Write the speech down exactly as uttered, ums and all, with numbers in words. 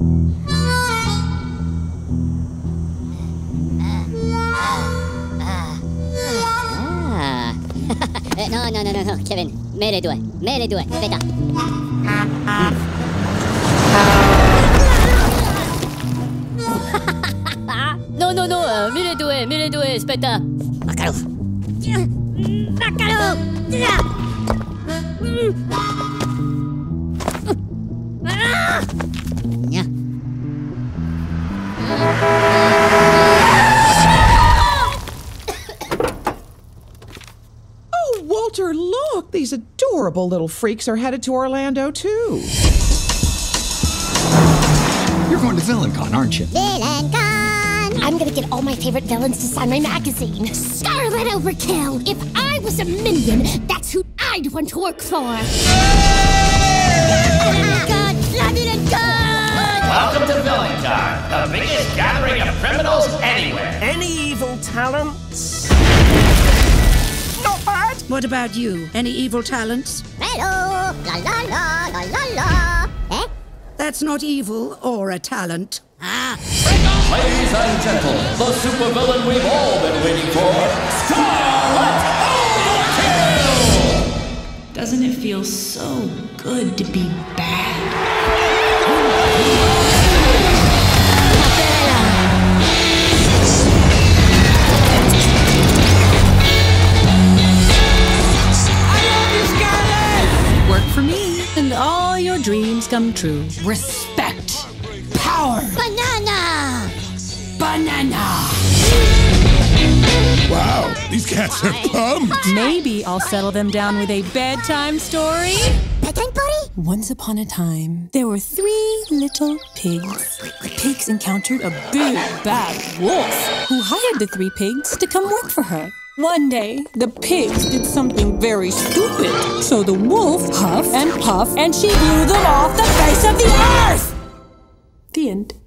No, no, no, no, no, Kevin, mele due, mele due, aspetta. No, no, no, mele due, mele due, aspetta. Maccaro. Maccaro. Look, these adorable little freaks are headed to Orlando, too. You're going to Villain Con, aren't you? Villain Con! I'm gonna get all my favorite villains to sign my magazine. Scarlet Overkill! If I was a minion, that's who I'd want to work for. Villain Con! Villain Con! Welcome to Villain Con, the biggest gathering of criminals anywhere. Any evil talents? What about you? Any evil talents? Hello! La la la la la la! Eh? That's not evil or a talent. Ah! Ladies and gentlemen, the supervillain we've all been waiting for, Scarlet Overkill! Doesn't it feel so good to be bad? Dreams come true. Respect. Power. Banana. Banana. Wow, these cats are pumped. Maybe I'll settle them down with a bedtime story. Bedtime story? Once upon a time, there were three little pigs. The pigs encountered a big, bad wolf who hired the three pigs to come work for her. One day, the pigs did something very stupid. So the wolf huffed and puffed, and she blew them off the face of the earth! The end.